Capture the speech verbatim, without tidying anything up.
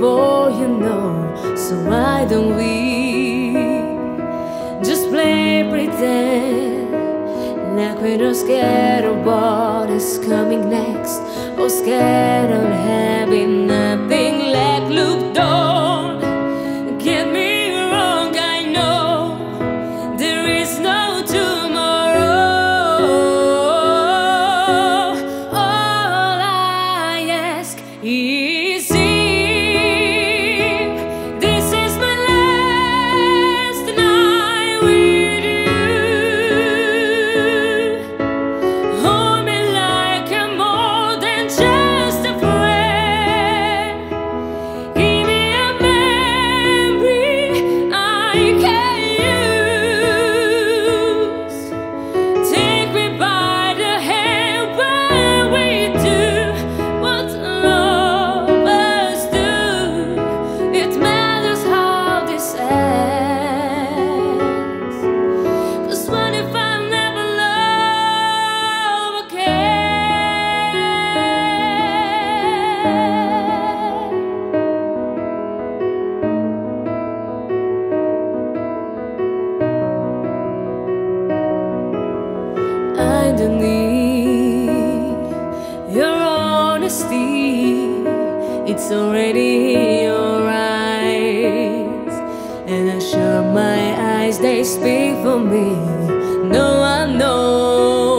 before you know. So why don't we just play pretend, like we're not scared of what is coming next, or scared of having nothing left. Look, don't get me wrong, I know there is no tomorrow. All I ask is underneath your honesty, it's already in your eyes. And I shut my eyes, they speak for me. No, I know